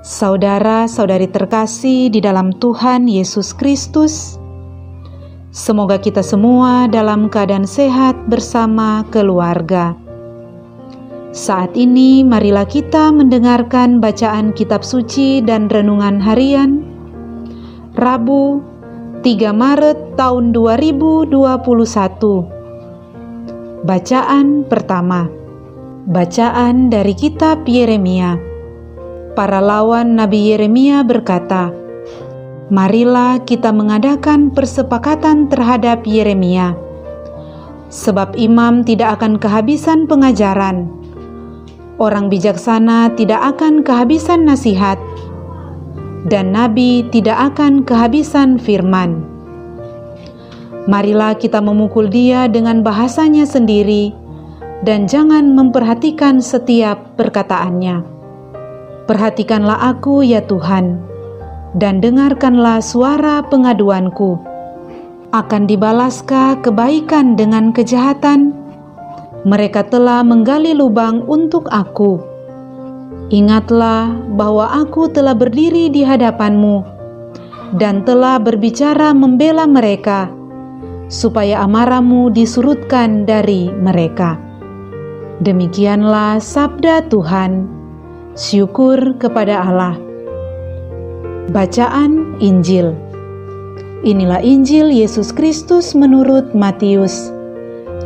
Saudara-saudari terkasih di dalam Tuhan Yesus Kristus, semoga kita semua dalam keadaan sehat bersama keluarga. Saat ini marilah kita mendengarkan bacaan kitab suci dan renungan harian Rabu 3 Maret tahun 2021. Bacaan pertama, bacaan dari kitab Yeremia. Para lawan Nabi Yeremia berkata, "Marilah kita mengadakan persepakatan terhadap Yeremia, sebab imam tidak akan kehabisan pengajaran, orang bijaksana tidak akan kehabisan nasihat, dan nabi tidak akan kehabisan firman. Marilah kita memukul dia dengan bahasanya sendiri, dan jangan memperhatikan setiap perkataannya. Perhatikanlah aku, ya Tuhan, dan dengarkanlah suara pengaduanku. Akan dibalaskah kebaikan dengan kejahatan? Mereka telah menggali lubang untuk aku. Ingatlah bahwa aku telah berdiri di hadapanmu dan telah berbicara membela mereka, supaya amarahmu disurutkan dari mereka." Demikianlah sabda Tuhan. Syukur kepada Allah. Bacaan Injil. Inilah Injil Yesus Kristus menurut Matius.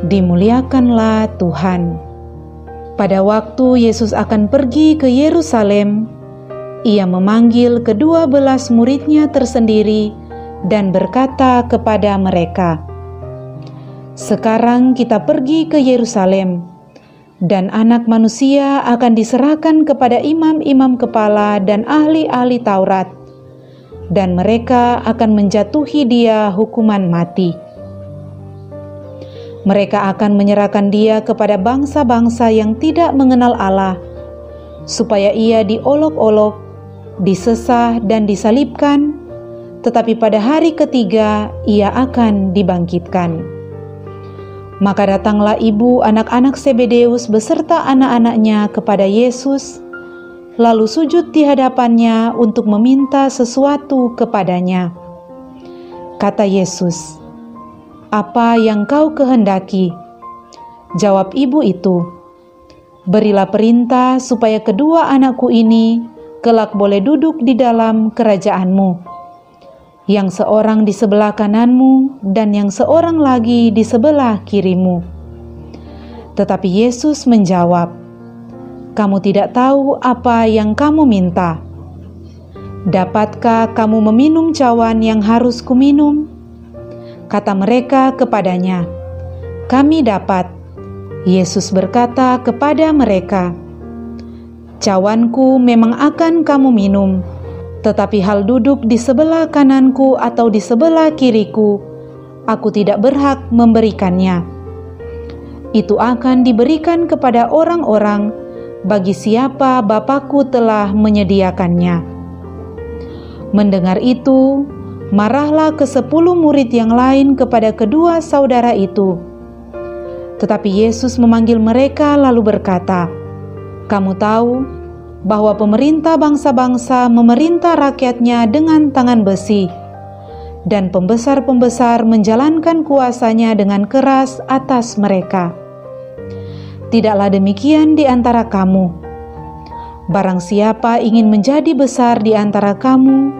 Dimuliakanlah Tuhan. Pada waktu Yesus akan pergi ke Yerusalem, Ia memanggil kedua belas muridnya tersendiri dan berkata kepada mereka, "Sekarang kita pergi ke Yerusalem, dan anak manusia akan diserahkan kepada imam-imam kepala dan ahli-ahli Taurat, dan mereka akan menjatuhi dia hukuman mati. Mereka akan menyerahkan dia kepada bangsa-bangsa yang tidak mengenal Allah, supaya ia diolok-olok, disesah dan disalibkan, tetapi pada hari ketiga ia akan dibangkitkan." Maka datanglah ibu anak-anak Zebedeus beserta anak-anaknya kepada Yesus, lalu sujud di hadapannya untuk meminta sesuatu kepadanya. Kata Yesus, "Apa yang kau kehendaki?" Jawab ibu itu, "Berilah perintah supaya kedua anakku ini kelak boleh duduk di dalam kerajaan-Mu, yang seorang di sebelah kananmu dan yang seorang lagi di sebelah kirimu." Tetapi Yesus menjawab, "Kamu tidak tahu apa yang kamu minta. Dapatkah kamu meminum cawan yang harus kuminum?" Kata mereka kepadanya, "Kami dapat." Yesus berkata kepada mereka, "Cawanku memang akan kamu minum, tetapi hal duduk di sebelah kananku atau di sebelah kiriku, aku tidak berhak memberikannya. Itu akan diberikan kepada orang-orang bagi siapa Bapa-Ku telah menyediakannya." Mendengar itu, marahlah ke-10 murid yang lain kepada kedua saudara itu. Tetapi Yesus memanggil mereka lalu berkata, "Kamu tahu bahwa pemerintah bangsa-bangsa memerintah rakyatnya dengan tangan besi, dan pembesar-pembesar menjalankan kuasanya dengan keras atas mereka. Tidaklah demikian di antara kamu. Barang siapa ingin menjadi besar di antara kamu,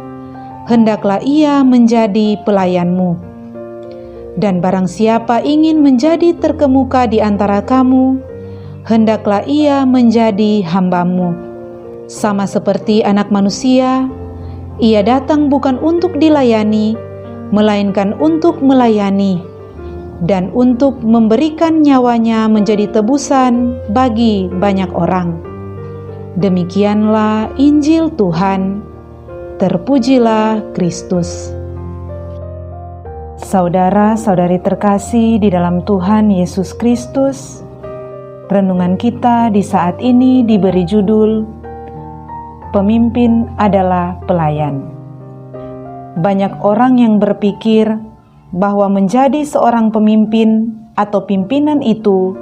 hendaklah ia menjadi pelayanmu. Dan barang siapa ingin menjadi terkemuka di antara kamu, hendaklah ia menjadi hambamu. Sama seperti anak manusia, ia datang bukan untuk dilayani, melainkan untuk melayani, dan untuk memberikan nyawanya menjadi tebusan bagi banyak orang." Demikianlah Injil Tuhan. Terpujilah Kristus. Saudara-saudari terkasih di dalam Tuhan Yesus Kristus, renungan kita di saat ini diberi judul, "Pemimpin adalah pelayan." Banyak orang yang berpikir bahwa menjadi seorang pemimpin atau pimpinan itu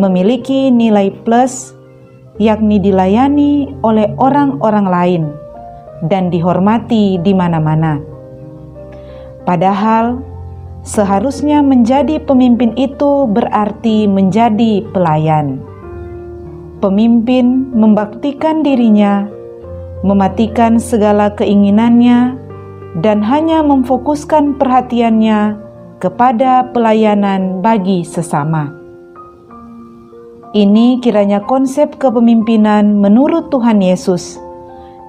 memiliki nilai plus, yakni dilayani oleh orang-orang lain, dan dihormati di mana-mana. Padahal, seharusnya menjadi pemimpin itu berarti menjadi pelayan. Pemimpin membaktikan dirinya, mematikan segala keinginannya, dan hanya memfokuskan perhatiannya kepada pelayanan bagi sesama. Ini kiranya konsep kepemimpinan menurut Tuhan Yesus,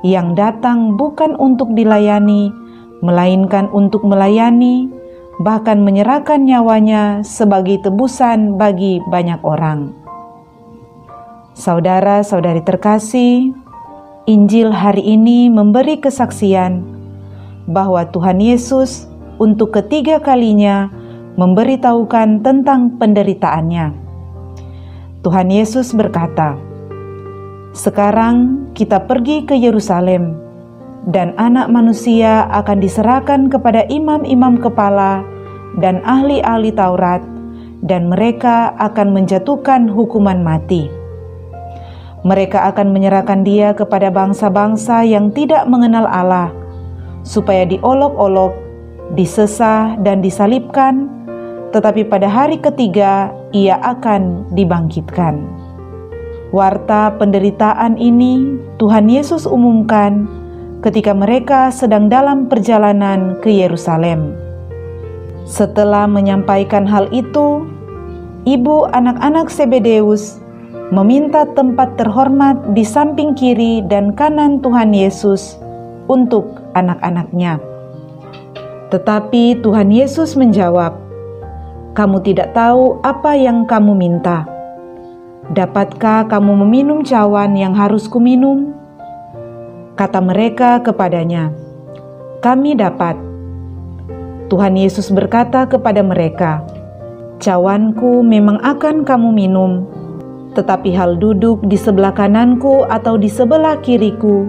yang datang bukan untuk dilayani, melainkan untuk melayani, bahkan menyerahkan nyawanya sebagai tebusan bagi banyak orang. Saudara-saudari terkasih, Injil hari ini memberi kesaksian bahwa Tuhan Yesus untuk ketiga kalinya memberitahukan tentang penderitaannya. Tuhan Yesus berkata, "Sekarang kita pergi ke Yerusalem, dan anak manusia akan diserahkan kepada imam-imam kepala dan ahli-ahli Taurat, dan mereka akan menjatuhkan hukuman mati. Mereka akan menyerahkan dia kepada bangsa-bangsa yang tidak mengenal Allah, supaya diolok-olok, disesah, dan disalibkan, tetapi pada hari ketiga ia akan dibangkitkan." Warta penderitaan ini Tuhan Yesus umumkan ketika mereka sedang dalam perjalanan ke Yerusalem. Setelah menyampaikan hal itu, ibu anak-anak Zebedeus meminta tempat terhormat di samping kiri dan kanan Tuhan Yesus untuk anak-anaknya. Tetapi Tuhan Yesus menjawab, "Kamu tidak tahu apa yang kamu minta. Dapatkah kamu meminum cawan yang harus kuminum?" Kata mereka kepadanya, "Kami dapat." Tuhan Yesus berkata kepada mereka, "Cawanku memang akan kamu minum, tetapi hal duduk di sebelah kananku atau di sebelah kiriku,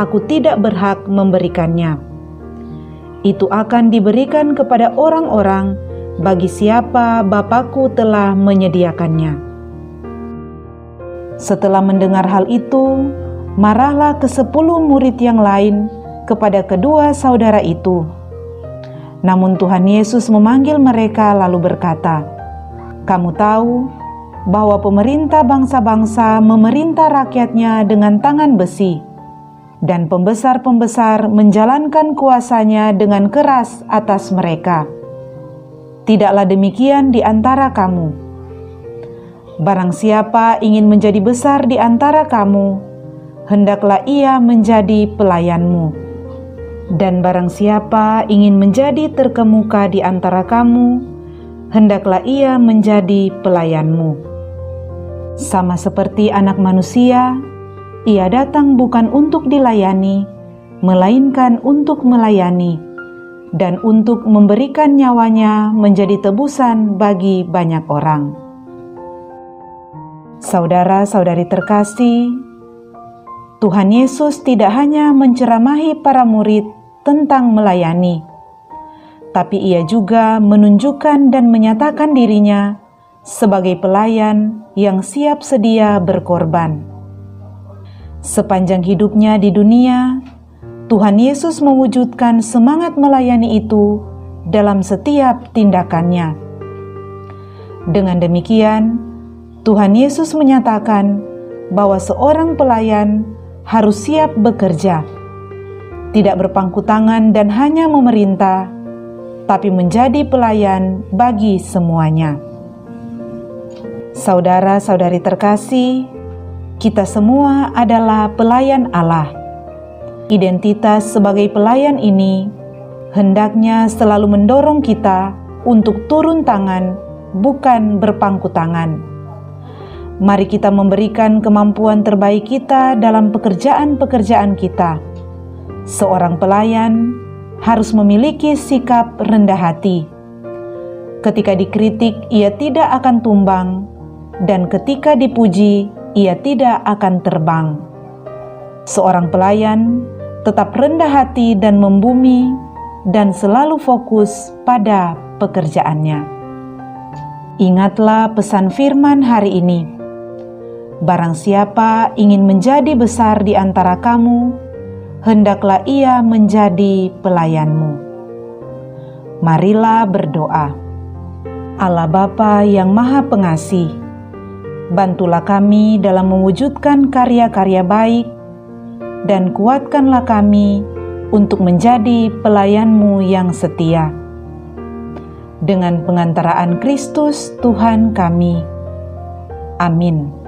aku tidak berhak memberikannya. Itu akan diberikan kepada orang-orang bagi siapa Bapa-Ku telah menyediakannya." Setelah mendengar hal itu, marahlah ke-10 murid yang lain kepada kedua saudara itu. Namun Tuhan Yesus memanggil mereka lalu berkata, "Kamu tahu bahwa pemerintah bangsa-bangsa memerintah rakyatnya dengan tangan besi, dan pembesar-pembesar menjalankan kuasanya dengan keras atas mereka. Tidaklah demikian di antara kamu. Barang siapa ingin menjadi besar di antara kamu, hendaklah ia menjadi pelayanmu. Dan barang siapa ingin menjadi terkemuka di antara kamu, hendaklah ia menjadi pelayanmu." Sama seperti anak manusia, ia datang bukan untuk dilayani, melainkan untuk melayani, dan untuk memberikan nyawanya menjadi tebusan bagi banyak orang. Saudara-saudari terkasih, Tuhan Yesus tidak hanya menceramahi para murid tentang melayani, tapi ia juga menunjukkan dan menyatakan dirinya sebagai pelayan yang siap sedia berkorban. Sepanjang hidupnya di dunia, Tuhan Yesus mewujudkan semangat melayani itu dalam setiap tindakannya. Dengan demikian, Tuhan Yesus menyatakan bahwa seorang pelayan harus siap bekerja, tidak berpangku tangan dan hanya memerintah, tapi menjadi pelayan bagi semuanya. Saudara-saudari terkasih, kita semua adalah pelayan Allah. Identitas sebagai pelayan ini hendaknya selalu mendorong kita untuk turun tangan, bukan berpangku tangan. Mari kita memberikan kemampuan terbaik kita dalam pekerjaan-pekerjaan kita. Seorang pelayan harus memiliki sikap rendah hati. Ketika dikritik, ia tidak akan tumbang, dan ketika dipuji, ia tidak akan terbang. Seorang pelayan tetap rendah hati dan membumi, dan selalu fokus pada pekerjaannya. Ingatlah pesan firman hari ini. Barang siapa ingin menjadi besar di antara kamu, hendaklah ia menjadi pelayanmu. Marilah berdoa. Allah Bapa yang Maha Pengasih, bantulah kami dalam mewujudkan karya-karya baik, dan kuatkanlah kami untuk menjadi pelayan-Mu yang setia. Dengan pengantaraan Kristus Tuhan kami. Amin.